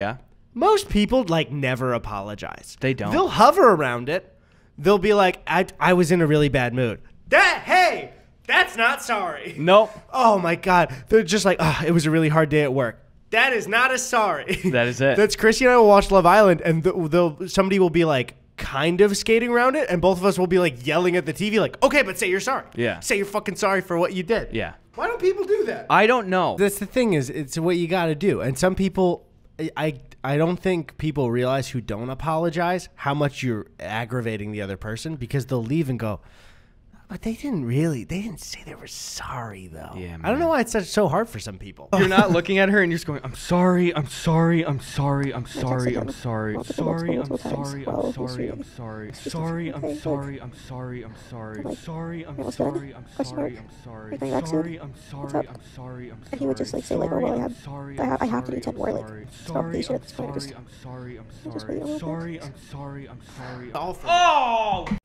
Yeah. Most people like never apologize. They don't. They'll hover around it. They'll be like, I was in a really bad mood. Hey, that's not sorry. Nope. Oh my God. They're just like, oh, it was a really hard day at work. That is not a sorry. That is it. That's Chrissy and I will watch Love Island, and somebody will be like kind of skating around it, and both of us will be like yelling at the TV like, okay, but say you're sorry. Yeah. Say you're fucking sorry for what you did. Yeah. Why don't people do that? I don't know. That's the thing, is it's what you got to do. And some people, I don't think people realize who don't apologize how much you're aggravating the other person, because they'll leave and go, but they didn't say they were sorry though. Yeah, man. I don't know why it's so hard for some people. You're not looking at her and you're just going, I'm sorry, I'm sorry, I'm sorry, I'm sorry, I'm sorry, sorry, I'm sorry, I'm sorry, I'm sorry, sorry, I'm sorry, I'm sorry, I'm sorry, sorry, I'm sorry, I'm sorry, I'm sorry, sorry, I'm sorry, I'm sorry, I'm sorry. He would just like say like, oh, I have to do 10 more, like stop the shit. Sorry, I'm sorry, I'm sorry, sorry, I'm sorry, I'm sorry. Oh.